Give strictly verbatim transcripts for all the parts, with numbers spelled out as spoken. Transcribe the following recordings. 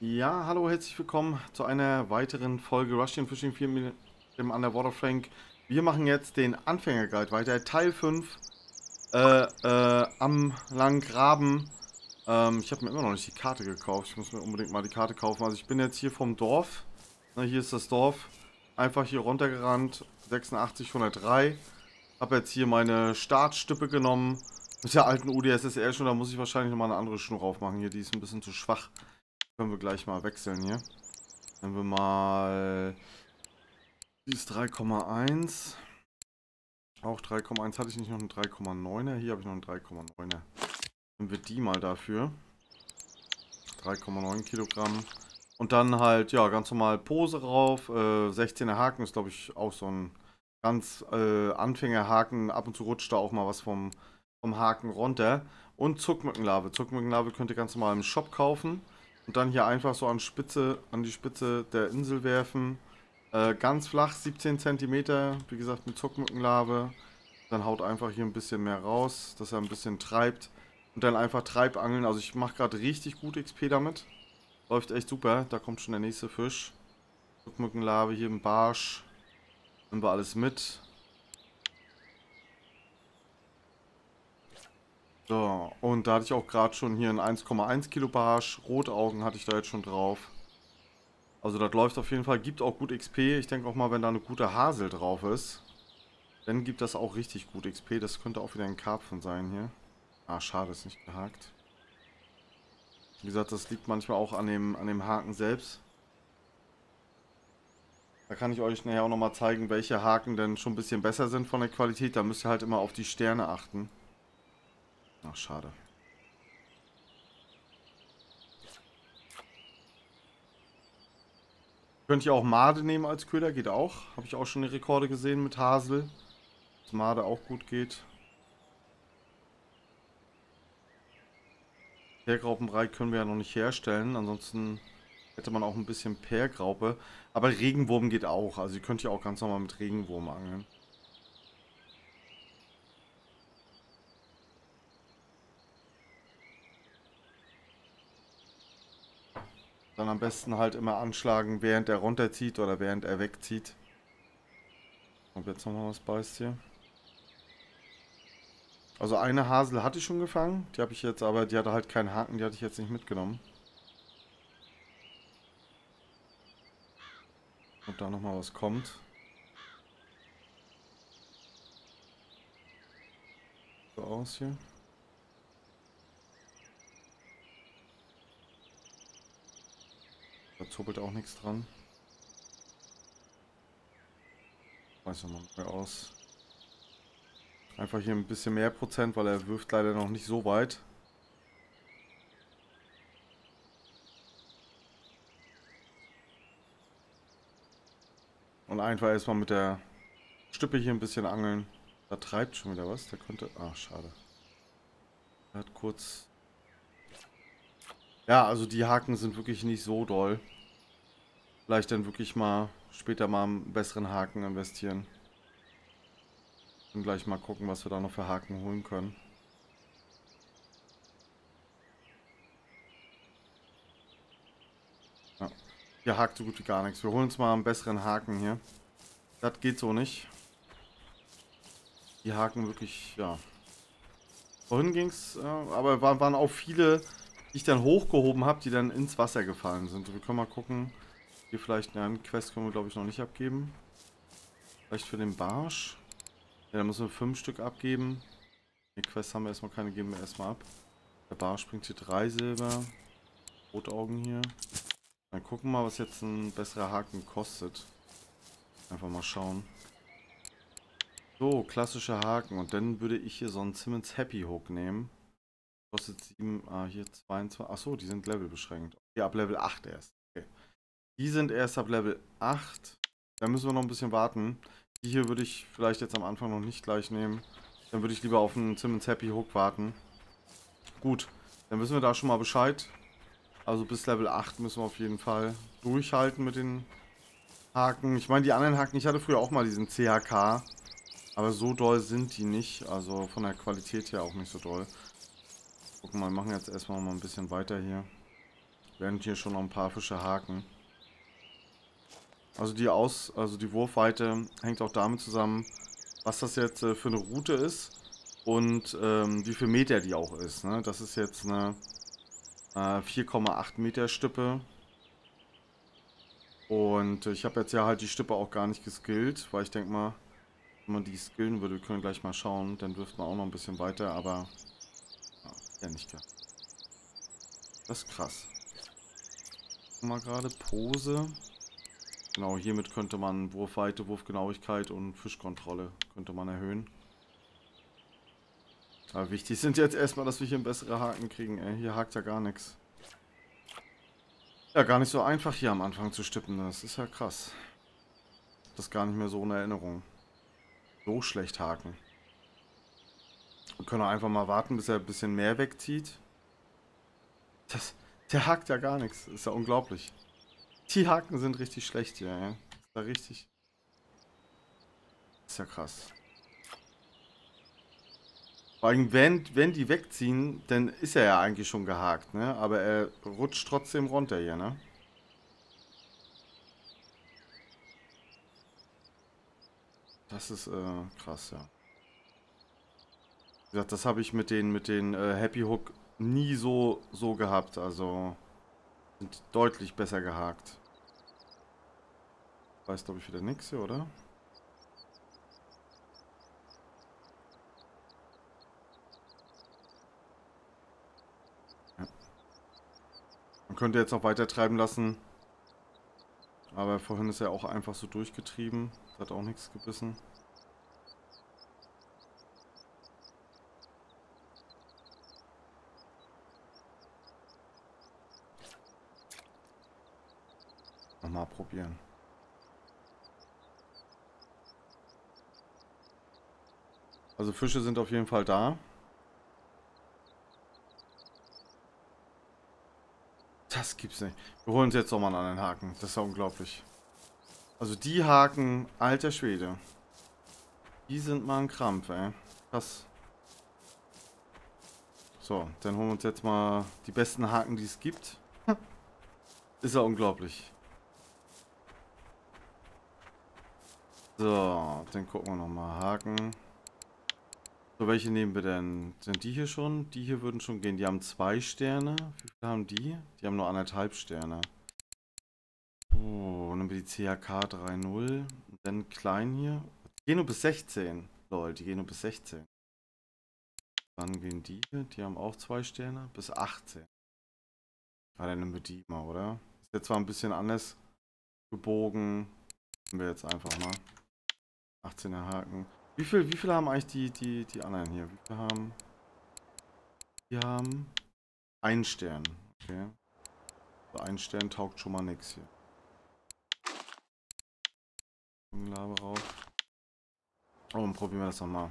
Ja, hallo, herzlich willkommen zu einer weiteren Folge Russian Fishing vier mit dem Underwater Frank. Wir machen jetzt den Anfängerguide weiter, Teil fünf äh, äh, am Langgraben. Ähm, ich habe mir immer noch nicht die Karte gekauft, ich muss mir unbedingt mal die Karte kaufen. Also ich bin jetzt hier vom Dorf, na, hier ist das Dorf, einfach hier runtergerannt, sechsundachtzig hundertdrei. Habe jetzt hier meine Startstippe genommen mit der alten U D S S R schon, da muss ich wahrscheinlich nochmal eine andere Schnur aufmachen hier, die ist ein bisschen zu schwach. Können wir gleich mal wechseln hier. Nehmen wir mal. Die ist drei Komma eins. Auch drei Komma eins. Hatte ich nicht noch einen drei Komma neuner? Hier habe ich noch einen drei Komma neuner. Nehmen wir die mal dafür. drei Komma neun Kilogramm. Und dann halt, ja, ganz normal Pose rauf. Äh, sechzehner Haken ist, glaube ich, auch so ein ganz äh, Anfängerhaken. Ab und zu rutscht da auch mal was vom, vom Haken runter. Und Zuckmückenlarve. Zuckmückenlarve könnt ihr ganz normal im Shop kaufen. Und dann hier einfach so an Spitze, an die Spitze der Insel werfen. Äh, ganz flach, siebzehn Zentimeter, wie gesagt, mit Zuckmückenlarve. Dann haut einfach hier ein bisschen mehr raus, dass er ein bisschen treibt. Und dann einfach Treibangeln. Also ich mache gerade richtig gut X P damit. Läuft echt super. Da kommt schon der nächste Fisch. Zuckmückenlarve hier im Barsch. Nehmen wir alles mit. So, und da hatte ich auch gerade schon hier einen eins Komma eins Kilo Barsch. Rotaugen hatte ich da jetzt schon drauf. Also das läuft auf jeden Fall, gibt auch gut X P. Ich denke auch mal, wenn da eine gute Hasel drauf ist, dann gibt das auch richtig gut X P. Das könnte auch wieder ein Karpfen sein hier. Ah, schade, ist nicht gehakt. Wie gesagt, das liegt manchmal auch an dem, an dem Haken selbst. Da kann ich euch nachher auch nochmal zeigen, welche Haken denn schon ein bisschen besser sind von der Qualität. Da müsst ihr halt immer auf die Sterne achten. Ach, schade. Könnt ihr auch Made nehmen als Köder, geht auch. Habe ich auch schon die Rekorde gesehen mit Hasel. Dass Made auch gut geht. Peergraupenbrei können wir ja noch nicht herstellen, ansonsten hätte man auch ein bisschen Peergraupe. Aber Regenwurm geht auch, also ihr könnt ja auch ganz normal mit Regenwurm angeln. Dann am besten halt immer anschlagen, während er runterzieht oder während er wegzieht. Ob jetzt nochmal was beißt hier. Also eine Hasel hatte ich schon gefangen. Die habe ich jetzt, aber die hatte halt keinen Haken, die hatte ich jetzt nicht mitgenommen. Und da nochmal was kommt. So aus hier. Da zuppelt auch nichts dran. Weiß nochmal mehr aus. Einfach hier ein bisschen mehr Prozent, weil er wirft leider noch nicht so weit. Und einfach erstmal mit der Stippe hier ein bisschen angeln. Da treibt schon wieder was. Da könnte. Ach, schade. Er hat kurz. Ja, also die Haken sind wirklich nicht so doll. Vielleicht dann wirklich mal später mal einen besseren Haken investieren. Und gleich mal gucken, was wir da noch für Haken holen können. Ja, hier hakt so gut wie gar nichts. Wir holen uns mal einen besseren Haken hier. Das geht so nicht. Die Haken wirklich, ja. Vorhin ging's, aber waren auch viele, die ich dann hochgehoben habe, die dann ins Wasser gefallen sind. Wir können mal gucken, hier vielleicht eine Quest können wir, glaube ich, noch nicht abgeben. Vielleicht für den Barsch. Ja, da müssen wir fünf Stück abgeben. Die Quest haben wir erstmal keine, geben wir erstmal ab. Der Barsch bringt hier drei Silber. Rotaugen hier. Dann gucken wir mal, was jetzt ein besserer Haken kostet. Einfach mal schauen. So, klassischer Haken. Und dann würde ich hier so einen Simmons Happy Hook nehmen. Kostet sieben, ah hier zweiundzwanzig, achso, die sind Level beschränkt. Ja, ab Level acht erst. Okay. Die sind erst ab Level acht. Da müssen wir noch ein bisschen warten. Die hier würde ich vielleicht jetzt am Anfang noch nicht gleich nehmen. Dann würde ich lieber auf einen Simmons Happy Hook warten. Gut, dann wissen wir da schon mal Bescheid. Also bis Level acht müssen wir auf jeden Fall durchhalten mit den Haken. Ich meine, die anderen Haken, ich hatte früher auch mal diesen C H K. Aber so doll sind die nicht, also von der Qualität her auch nicht so doll. Gucken wir mal, machen jetzt erstmal mal ein bisschen weiter hier. Während hier schon noch ein paar Fische haken. Also die Aus, also die Wurfweite hängt auch damit zusammen, was das jetzt für eine Route ist und ähm, wie viel Meter die auch ist. Ne? Das ist jetzt eine äh, vier Komma acht Meter Stippe. Und ich habe jetzt ja halt die Stippe auch gar nicht geskillt, weil ich denke mal, wenn man die skillen würde, wir können gleich mal schauen, dann wirft man auch noch ein bisschen weiter, aber ja, nicht klar. Das ist krass. Mal gerade Pose. Genau, hiermit könnte man Wurfweite, Wurfgenauigkeit und Fischkontrolle könnte man erhöhen. Aber wichtig sind jetzt erstmal, dass wir hier bessere Haken kriegen. Ey, hier hakt ja gar nichts. Ja, gar nicht so einfach hier am Anfang zu stippen. Das ist ja krass. Das ist gar nicht mehr so in Erinnerung. So schlecht haken. Wir können auch einfach mal warten, bis er ein bisschen mehr wegzieht. Das, der hakt ja gar nichts. Ist ja unglaublich. Die Haken sind richtig schlecht hier, ey. Ist ja richtig. Ist ja krass. Vor allem, wenn, wenn die wegziehen, dann ist er ja eigentlich schon gehakt, ne? Aber er rutscht trotzdem runter hier, ne? Das ist äh, krass, ja. Wie gesagt, das habe ich mit den, mit den äh, Happy Hook nie so, so gehabt. Also sind deutlich besser gehakt. Weiß, glaube ich, wieder nichts hier, oder? Man könnte jetzt noch weiter treiben lassen, aber vorhin ist er auch einfach so durchgetrieben, hat auch nichts gebissen. Nochmal probieren. Also Fische sind auf jeden Fall da. Das gibt's nicht. Wir holen uns jetzt nochmal einen anderen Haken. Das ist ja unglaublich. Also die Haken, alter Schwede. Die sind mal ein Krampf, ey. Krass. So, dann holen wir uns jetzt mal die besten Haken, die es gibt. Ist ja unglaublich. So, dann gucken wir nochmal Haken. So, welche nehmen wir denn? Sind die hier schon? Die hier würden schon gehen. Die haben zwei Sterne. Wie viele haben die? Die haben nur anderthalb Sterne. Oh, nehmen wir die C H K drei null. Dann klein hier. Die gehen nur bis sechzehn. Lol, die gehen nur bis sechzehn. Dann gehen die hier. Die haben auch zwei Sterne. Bis achtzehn. Ah, dann nehmen wir die mal, oder? Ist jetzt zwar ein bisschen anders gebogen. Nehmen wir jetzt einfach mal. achtzehner Haken. Wie viel, wie viele haben eigentlich die, die, die anderen hier? Wie viele haben... Die haben... Einen Stern. Okay. Also ein Stern taugt schon mal nichts hier. Labe rauf. Oh, dann probieren wir das nochmal.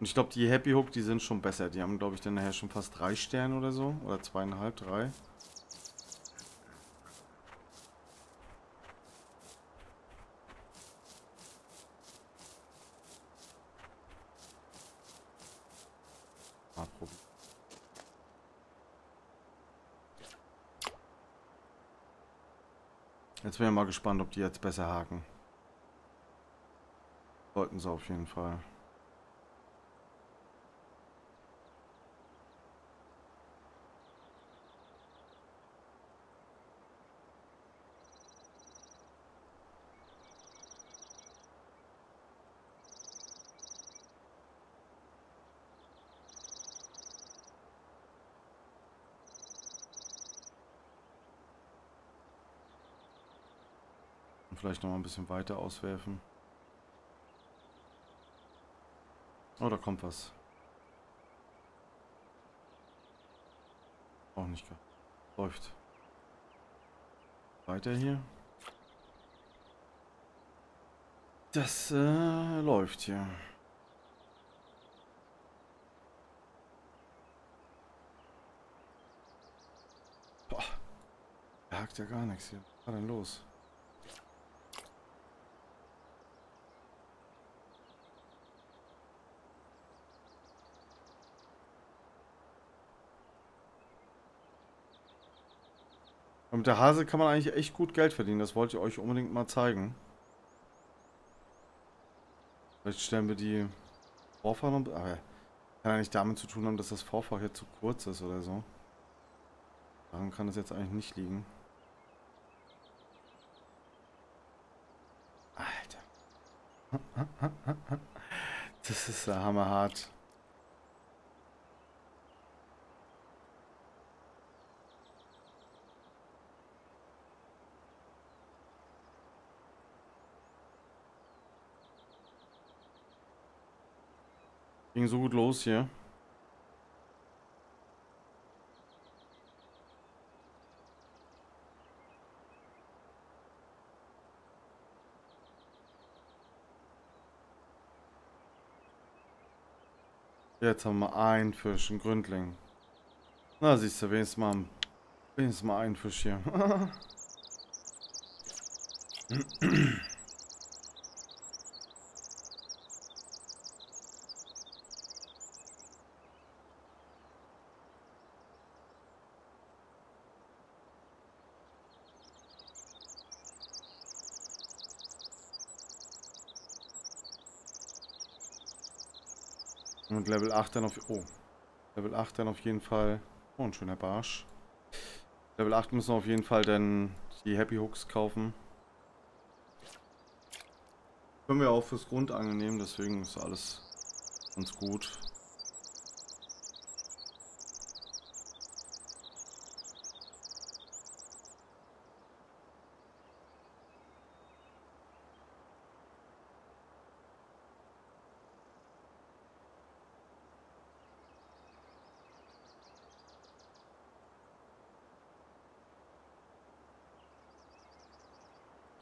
Und ich glaube, die Happy Hook, die sind schon besser. Die haben, glaube ich, dann nachher schon fast drei Sterne oder so. Oder zweieinhalb, drei. Jetzt bin ich mal gespannt, ob die jetzt besser haken. Sollten sie auf jeden Fall. Vielleicht noch mal ein bisschen weiter auswerfen. Oh, da kommt was. Auch nicht gar. Läuft. Weiter hier. Das äh, läuft hier. Boah. Da hakt ja gar nichts hier. Was war denn los? Aber mit der Hasel kann man eigentlich echt gut Geld verdienen. Das wollte ich euch unbedingt mal zeigen. Vielleicht stellen wir die Vorfach noch... Aber kann ja nicht damit zu tun haben, dass das Vorfach jetzt zu kurz ist oder so. Daran kann es jetzt eigentlich nicht liegen. Alter. Das ist ja hammerhart. Ging so gut los hier. Jetzt haben wir einen Fisch, einen Gründling. Na, siehst du, wenigstens mal, wenigstens mal einen Fisch hier. Und Level acht dann auf... Oh. Level acht dann auf jeden Fall... Oh, ein schöner Barsch. Level acht müssen wir auf jeden Fall dann die Happy Hooks kaufen. Können wir auch fürs Grundangeln nehmen, deswegen ist alles ganz gut.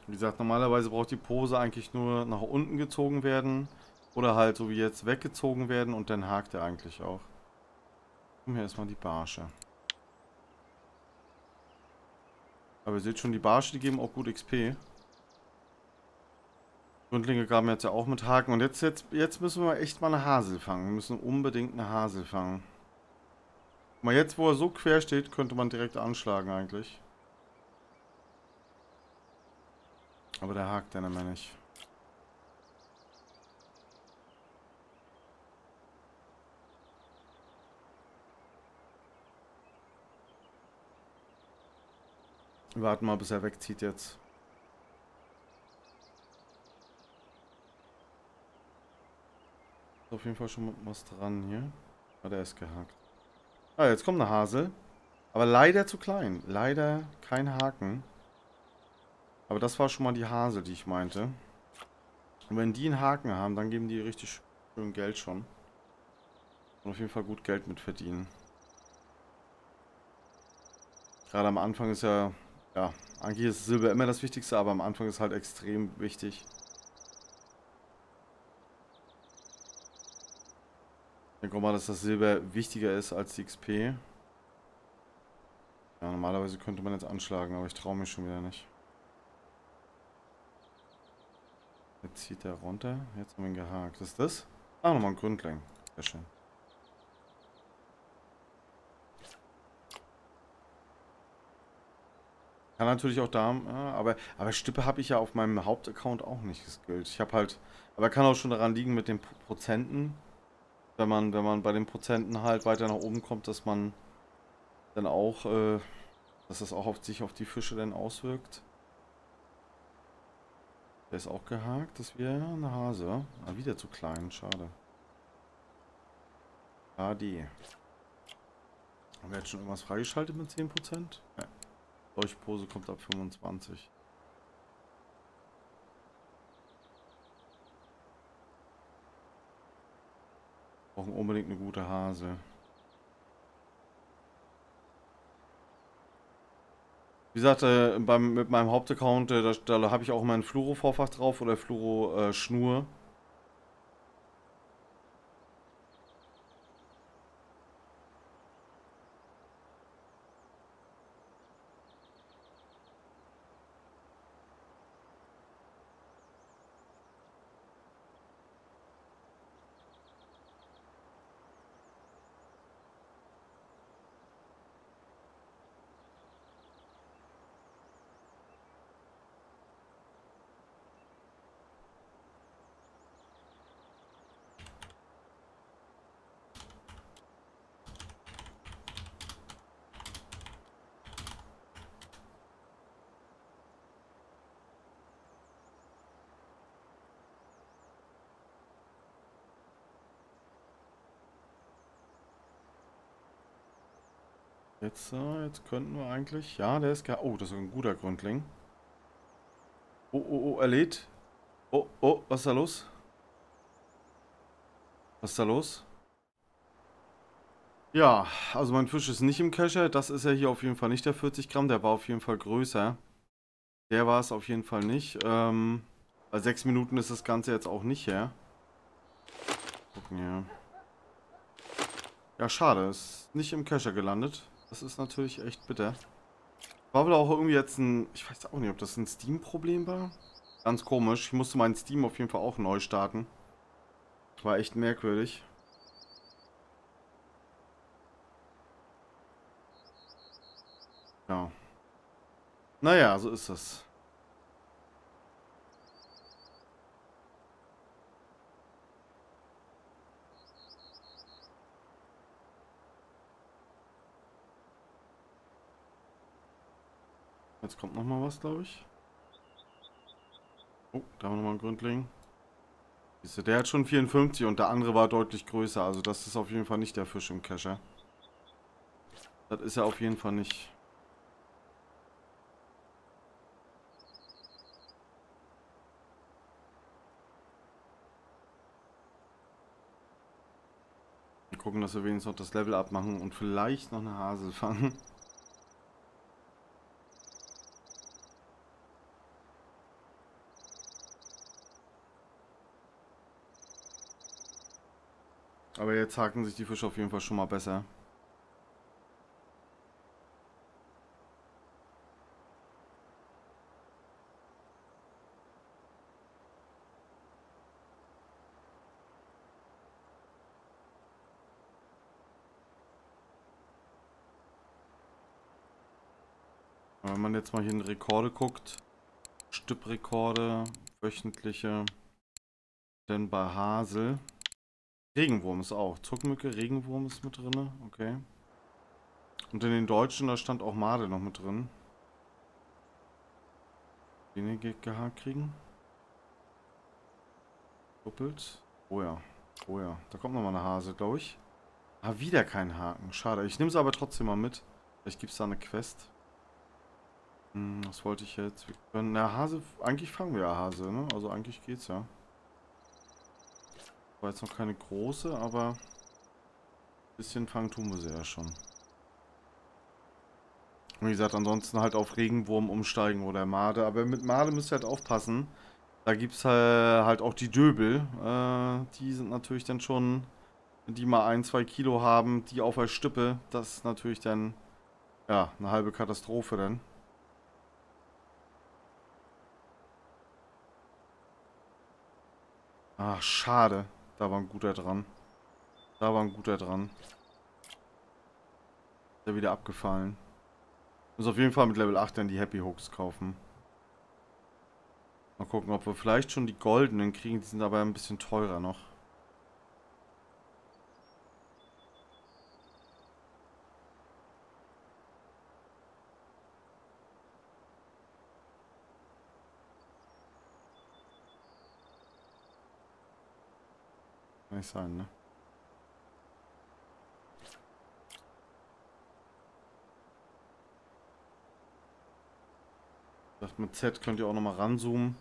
Wie gesagt, normalerweise braucht die Pose eigentlich nur nach unten gezogen werden oder halt so wie jetzt weggezogen werden und dann hakt er eigentlich auch. Nehmen wir erstmal die Barsche. Aber ihr seht schon, die Barsche, die geben auch gut X P. Gründlinge graben jetzt ja auch mit Haken und jetzt, jetzt, jetzt müssen wir echt mal eine Hasel fangen. Wir müssen unbedingt eine Hasel fangen. Guck mal, jetzt wo er so quer steht, könnte man direkt anschlagen eigentlich. Aber der hakt dann immer nicht. Wir warten mal, bis er wegzieht jetzt. Ist auf jeden Fall schon was dran hier. Ah, der ist gehakt. Ah, jetzt kommt eine Hasel. Aber leider zu klein. Leider kein Haken. Aber das war schon mal die Hasel, die ich meinte. Und wenn die einen Haken haben, dann geben die richtig schön Geld schon. Und auf jeden Fall gut Geld mit verdienen. Gerade am Anfang ist ja, ja, eigentlich ist Silber immer das Wichtigste, aber am Anfang ist halt extrem wichtig. Ich denke mal, dass das Silber wichtiger ist als die X P. Ja, normalerweise könnte man jetzt anschlagen, aber ich traue mich schon wieder nicht. Jetzt zieht er runter. Jetzt haben wir ihn gehakt. Ist das? Ah, nochmal ein Gründling. Sehr schön. Kann natürlich auch da... Ja, aber, aber Stippe habe ich ja auf meinem Hauptaccount auch nicht geskillt. Ich habe halt... Aber kann auch schon daran liegen mit den Prozenten. Wenn man, wenn man bei den Prozenten halt weiter nach oben kommt, dass man dann auch... Äh, dass das auch auf sich auf die Fische dann auswirkt. Der ist auch gehakt, das wäre eine Hase. Ah, wieder zu klein, schade. A D. Haben wir jetzt schon irgendwas freigeschaltet mit zehn Prozent? Nein. Ja. Solche Pose kommt ab fünfundzwanzig. Wir brauchen unbedingt eine gute Hase. Wie gesagt, äh, beim, mit meinem Hauptaccount, äh, da, da habe ich auch meinen Fluoro-Vorfach drauf oder Fluoro-Schnur. Jetzt, äh, jetzt könnten wir eigentlich... Ja, der ist... Oh, das ist ein guter Grundling. Oh, oh, oh, er lädt. Oh, oh, was ist da los? Was ist da los? Ja, also mein Fisch ist nicht im Kescher. Das ist ja hier auf jeden Fall nicht der vierzig Gramm. Der war auf jeden Fall größer. Der war es auf jeden Fall nicht. Ähm, bei sechs Minuten ist das Ganze jetzt auch nicht her. Gucken hier. Ja, schade. Ist nicht im Kescher gelandet. Das ist natürlich echt bitter. War wohl auch irgendwie jetzt ein... Ich weiß auch nicht, ob das ein Steam-Problem war. Ganz komisch. Ich musste meinen Steam auf jeden Fall auch neu starten. War echt merkwürdig. Ja. Naja, so ist das. Jetzt kommt noch mal was, glaube ich. Oh, da haben wir noch mal einen Gründling. Der hat schon vierundfünfzig und der andere war deutlich größer. Also das ist auf jeden Fall nicht der Fisch im Kescher. Das ist er auf jeden Fall nicht. Wir gucken, dass wir wenigstens noch das Level abmachen und vielleicht noch eine Hasel fangen. Aber jetzt haken sich die Fische auf jeden Fall schon mal besser. Wenn man jetzt mal hier in Rekorde guckt, Stipprekorde, wöchentliche, denn bei Hasel... Regenwurm ist auch. Zuckmücke, Regenwurm ist mit drin. Okay. Und in den Deutschen, da stand auch Made noch mit drin. Den hier gehakt kriegen. Doppelt. Oh ja. Oh ja. Da kommt nochmal eine Hase, glaube ich. Ah, wieder kein Haken. Schade. Ich nehme es aber trotzdem mal mit. Vielleicht gibt es da eine Quest. Hm, was wollte ich jetzt? Wir können, na, Hase. Eigentlich fangen wir ja Hase, ne? Also eigentlich geht's ja. War jetzt noch keine große, aber ein bisschen fangen tun wir sie ja schon. Wie gesagt, ansonsten halt auf Regenwurm umsteigen oder Made. Aber mit Made müsst ihr halt aufpassen. Da gibt es halt auch die Döbel. Die sind natürlich dann schon, die mal ein, zwei Kilo haben, die auf der Stippe. Das ist natürlich dann, ja, eine halbe Katastrophe dann. Ach, schade. Da war ein guter dran. Da war ein guter dran. Ist ja wieder abgefallen. Muss auf jeden Fall mit Level acht dann die Happy Hooks kaufen. Mal gucken, ob wir vielleicht schon die goldenen kriegen. Die sind aber ein bisschen teurer noch. Nicht sein, ne? Ich dachte, mit Z könnt ihr auch nochmal ranzoomen.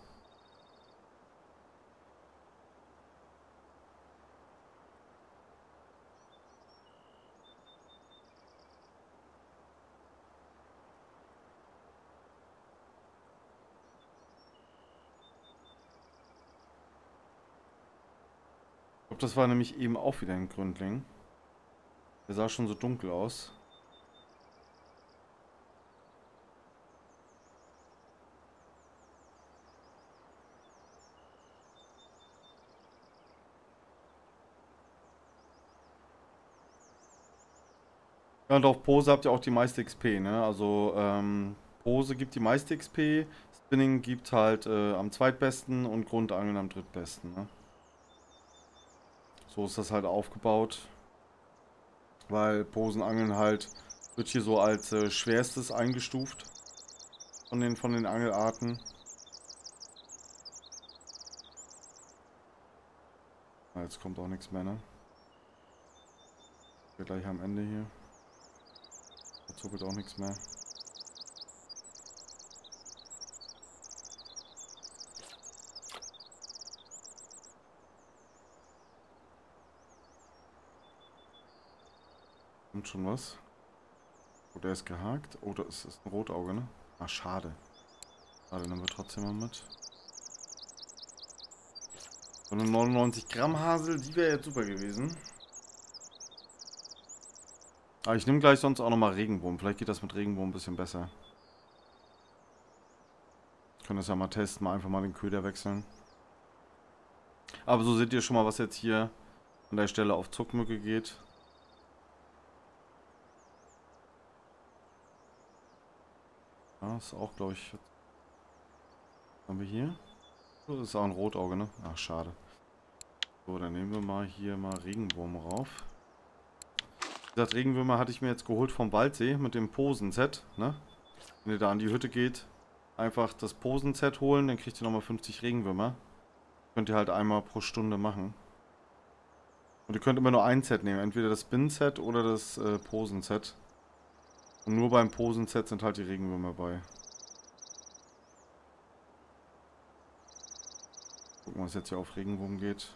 Das war nämlich eben auch wieder ein Gründling. Der sah schon so dunkel aus. Ja, und auf Pose habt ihr auch die meiste X P, ne? Also ähm, Pose gibt die meiste X P, Spinning gibt halt äh, am zweitbesten und Grundangeln am drittbesten, ne? So ist das halt aufgebaut, weil Posenangeln halt wird hier so als äh, schwerstes eingestuft von den, von den Angelarten. Na, jetzt kommt auch nichts mehr, ne? Wir gleich am Ende hier. zuckelt auch nichts mehr. Kommt schon was. Oh, der ist gehakt. Oh, das ist ein Rotauge, ne? Ah, schade. Schade, nehmen wir trotzdem mal mit. So eine neunundneunzig Gramm Hasel, die wäre jetzt super gewesen. Aber ich nehme gleich sonst auch nochmal Regenwurm. Vielleicht geht das mit Regenwurm ein bisschen besser. Ich kann das ja mal testen, mal einfach mal den Köder wechseln. Aber so seht ihr schon mal, was jetzt hier an der Stelle auf Zuckmücke geht. Ja, ist auch, glaube ich... Haben wir hier? Das ist auch ein Rotauge, ne? Ach, schade. So, dann nehmen wir mal hier mal Regenwurm rauf. Wie gesagt, Regenwürmer hatte ich mir jetzt geholt vom Waldsee mit dem Posen-Set, ne? Wenn ihr da an die Hütte geht, einfach das Posen-Set holen, dann kriegt ihr nochmal fünfzig Regenwürmer. Könnt ihr halt einmal pro Stunde machen. Und ihr könnt immer nur ein Set nehmen, entweder das Spin-Set oder das äh, Posen-Set. Und nur beim Posen-Set sind halt die Regenwürmer bei. Gucken wir, was jetzt hier auf Regenwurm geht.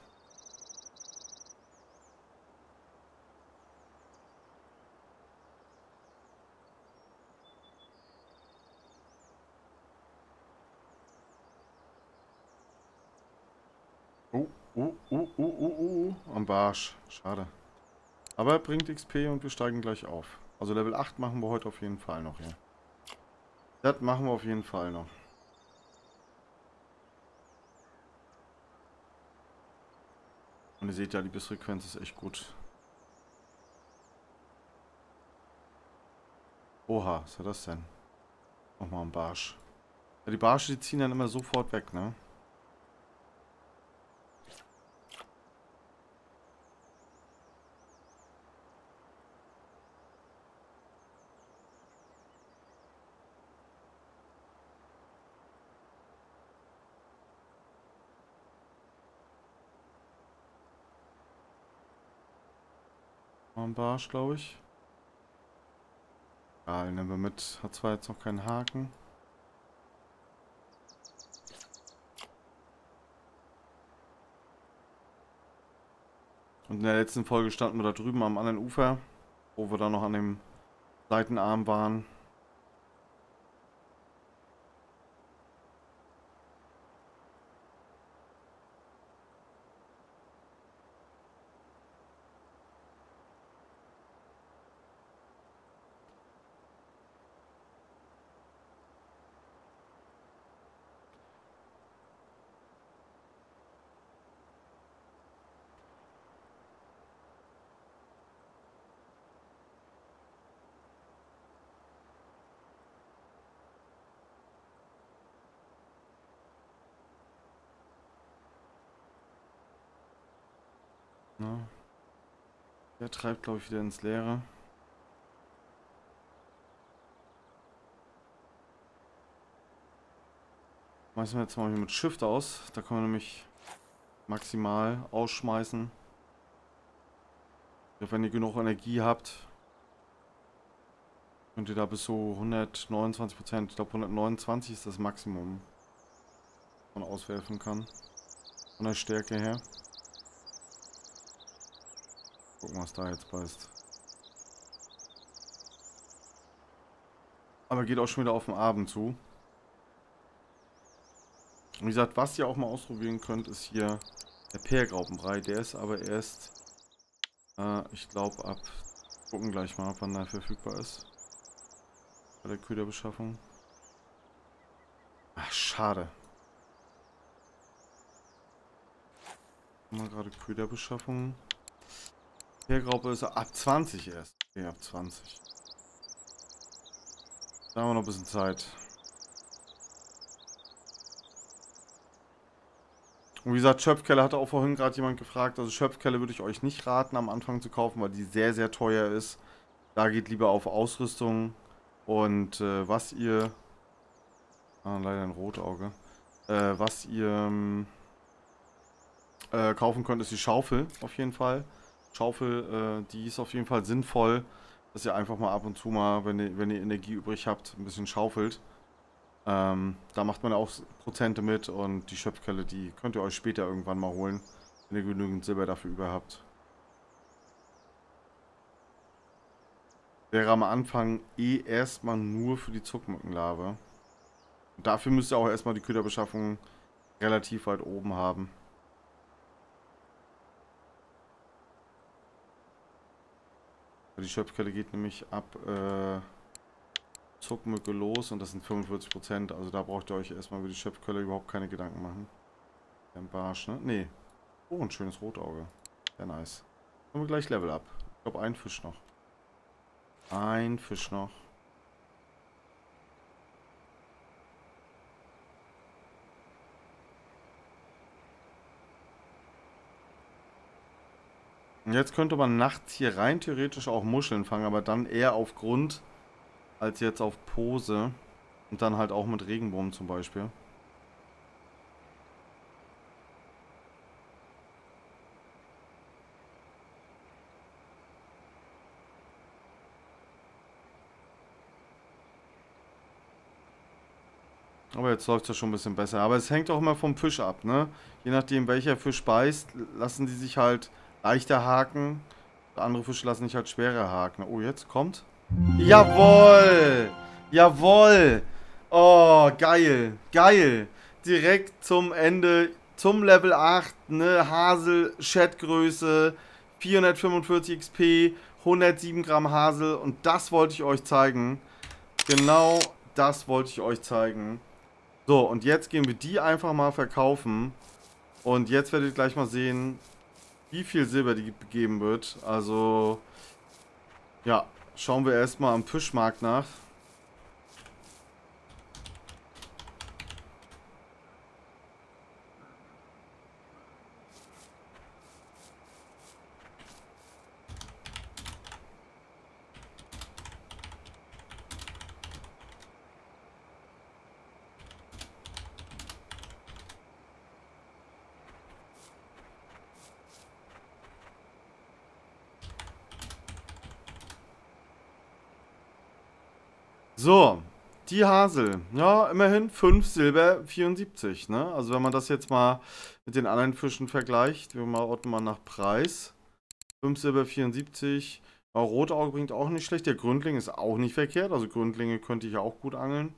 Oh, oh, oh, oh, oh, oh, am Barsch. Schade. Aber bringt X P und wir steigen gleich auf. Also Level acht machen wir heute auf jeden Fall noch hier. Das machen wir auf jeden Fall noch. Und ihr seht ja, die Bissfrequenz ist echt gut. Oha, was war das denn? Nochmal ein Barsch. Ja, die Barsche, die ziehen dann immer sofort weg, ne? Am Barsch, glaube ich. Ja, den nehmen wir mit. Hat zwar jetzt noch keinen Haken. Und in der letzten Folge standen wir da drüben am anderen Ufer, wo wir da noch an dem Seitenarm waren. Der treibt, glaube ich, wieder ins Leere. Schmeißen wir jetzt mal hier mit Shift aus. Da können wir nämlich maximal ausschmeißen. Wenn ihr genug Energie habt, könnt ihr da bis so hundertneunundzwanzig Prozent, ich glaube hundertneunundzwanzig ist das Maximum, was man auswerfen kann. Von der Stärke her. Gucken, was da jetzt beißt. Aber geht auch schon wieder auf den Abend zu. Wie gesagt, was ihr auch mal ausprobieren könnt, ist hier der Peergraupenbrei. Der ist aber erst, äh, ich glaube, ab... Gucken gleich mal, wann der verfügbar ist. Bei der Köderbeschaffung. Ach, schade. Mal gerade Köderbeschaffung. Peergraube ist ab zwanzig erst. Okay, ab zwanzig. Da haben wir noch ein bisschen Zeit. Und wie gesagt, Schöpfkelle hatte auch vorhin gerade jemand gefragt. Also Schöpfkelle würde ich euch nicht raten, am Anfang zu kaufen, weil die sehr, sehr teuer ist. Da geht lieber auf Ausrüstung. Und äh, was ihr... Ah, leider ein Rotauge. Äh, was ihr äh, kaufen könnt, ist die Schaufel auf jeden Fall. Schaufel, äh, die ist auf jeden Fall sinnvoll, dass ihr einfach mal ab und zu mal, wenn ihr, wenn ihr Energie übrig habt, ein bisschen schaufelt. Ähm, da macht man auch Prozente mit und die Schöpfkelle, die könnt ihr euch später irgendwann mal holen, wenn ihr genügend Silber dafür über habt. Wäre am Anfang eh erstmal nur für die Zuckmückenlarve. Und dafür müsst ihr auch erstmal die Köderbeschaffung relativ weit oben haben. Die Schöpfkelle geht nämlich ab äh, Zuckmücke los und das sind fünfundvierzig Prozent. Also da braucht ihr euch erstmal über die Schöpfkelle überhaupt keine Gedanken machen. Ein Barsch, ne? Nee. Oh, ein schönes Rotauge. Sehr nice. Kommen wir gleich Level up. Ich glaube, ein Fisch noch. Ein Fisch noch. Jetzt könnte man nachts hier rein theoretisch auch Muscheln fangen, aber dann eher auf Grund als jetzt auf Pose. Und dann halt auch mit Regenwurm zum Beispiel. Aber jetzt läuft es ja schon ein bisschen besser. Aber es hängt auch immer vom Fisch ab, ne? Je nachdem, welcher Fisch beißt, lassen die sich halt leichter haken, andere Fische lassen sich halt schwerer haken. Oh, jetzt kommt. Jawohl! Jawohl! Oh, geil! Geil! Direkt zum Ende, zum Level acht, ne? Hasel, Chatgröße, vierhundertfünfundvierzig XP, hundertsieben Gramm Hasel und das wollte ich euch zeigen. Genau das wollte ich euch zeigen. So, und jetzt gehen wir die einfach mal verkaufen. Und jetzt werdet ihr gleich mal sehen, wie viel Silber die gegeben wird. Also, ja, schauen wir erstmal am Fischmarkt nach. So, die Hasel. Ja, immerhin fünf Silber vierundsiebzig, ne? Also wenn man das jetzt mal mit den anderen Fischen vergleicht, wir ordnen mal nach Preis. fünf Silber vierundsiebzig. Ja, Rotauge bringt auch nicht schlecht. Der Gründling ist auch nicht verkehrt. Also Gründlinge könnte ich ja auch gut angeln.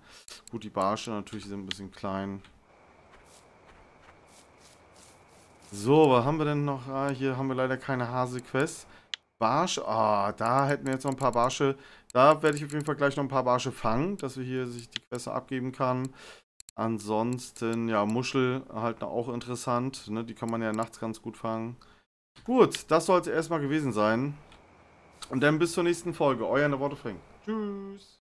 Gut, die Barsche natürlich sind ein bisschen klein. So, was haben wir denn noch? Ah, hier haben wir leider keine Hasel-Quest. Barsch, ah, da hätten wir jetzt noch ein paar Barsche. Da werde ich auf jeden Fall gleich noch ein paar Barsche fangen, dass wir hier sich die Queste abgeben kann. Ansonsten, ja, Muschel halt auch interessant, ne? Die kann man ja nachts ganz gut fangen. Gut, das soll es erstmal gewesen sein. Und dann bis zur nächsten Folge. Euer Underwater Frank. Tschüss.